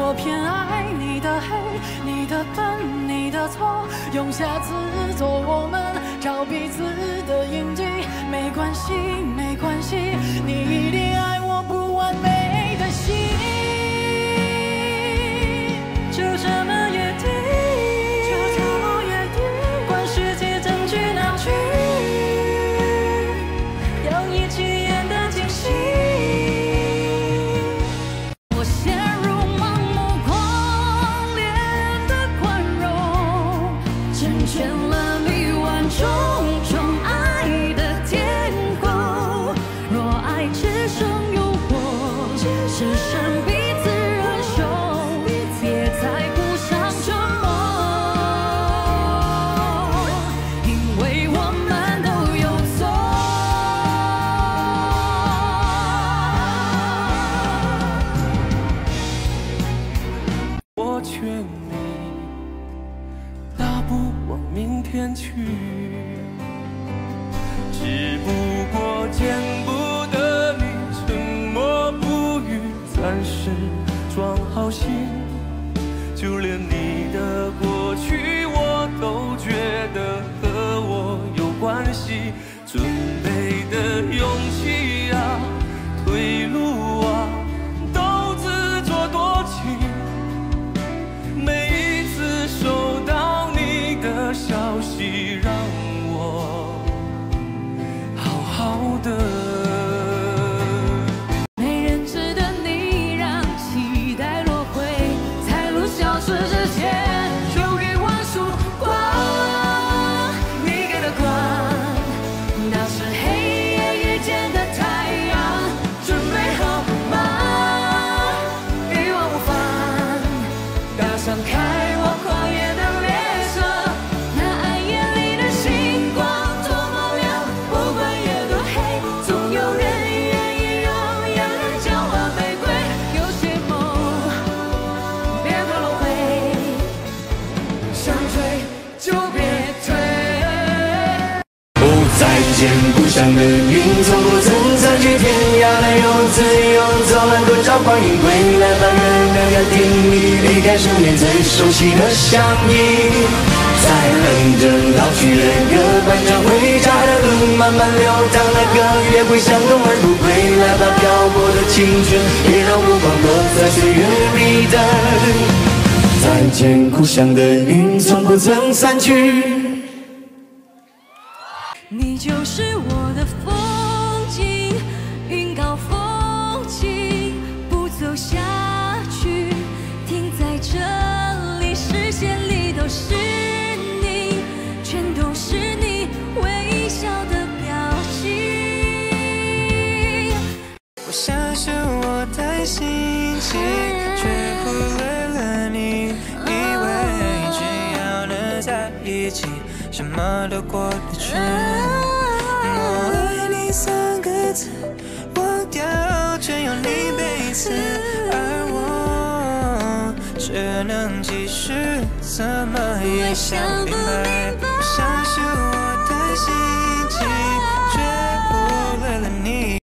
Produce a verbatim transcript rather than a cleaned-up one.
我偏爱你的黑，你的笨，你的错，用瑕疵做我们找彼此的印记。没关系，没关系，你一定爱我不完美的心，就这么约定。 准备的勇气啊，退路啊，都自作多情。每一次收到你的消息，让我好好的。 像个云，从不曾散去天涯的游自由，早晚都找光阴归来。把月亮压低，离开身边最熟悉的乡音。在哼着老去的歌，伴着回家的路，慢慢流淌的歌，也会向东而不归来。把漂泊的青春，也让目光落在岁月里的。再见，故乡的云，从不曾散去。 你就是我的风景，云高风轻，不走下去，停在这里，视线里都是你，全都是你微笑的表情。我想是我太心急，却忽略了你，以为只要能在一起。 什么都过得去。我爱你三个字，忘掉只有你每次，而我只能继续，怎么也想不明白。